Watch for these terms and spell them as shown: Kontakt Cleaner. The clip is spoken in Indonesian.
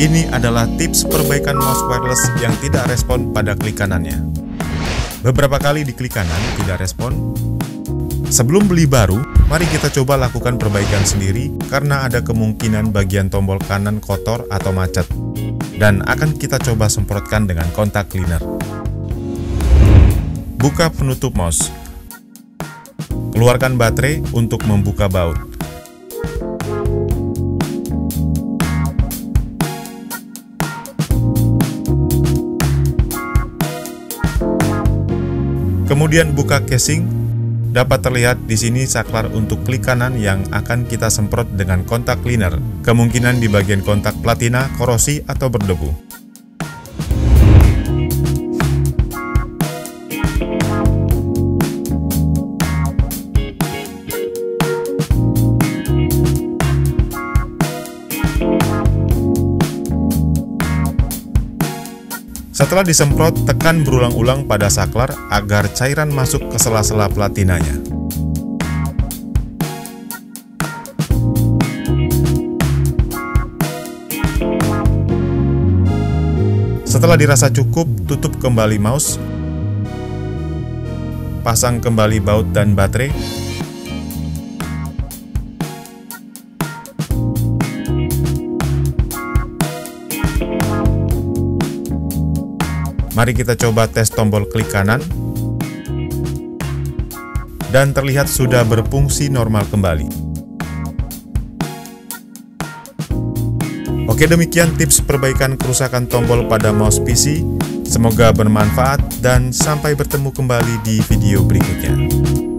Ini adalah tips perbaikan mouse wireless yang tidak respon pada klik kanannya. Beberapa kali diklik kanan tidak respon. Sebelum beli baru, mari kita coba lakukan perbaikan sendiri karena ada kemungkinan bagian tombol kanan kotor atau macet. Dan akan kita coba semprotkan dengan kontak cleaner. Buka penutup mouse. Keluarkan baterai untuk membuka baut. Kemudian buka casing, dapat terlihat di sini saklar untuk klik kanan yang akan kita semprot dengan kontak cleaner, kemungkinan di bagian kontak platina, korosi, atau berdebu. Setelah disemprot, tekan berulang-ulang pada saklar agar cairan masuk ke sela-sela platinanya. Setelah dirasa cukup, tutup kembali mouse. Pasang kembali baut dan baterai. Mari kita coba tes tombol klik kanan. Dan terlihat sudah berfungsi normal kembali. Oke, demikian tips perbaikan kerusakan tombol pada mouse PC. Semoga bermanfaat dan sampai bertemu kembali di video berikutnya.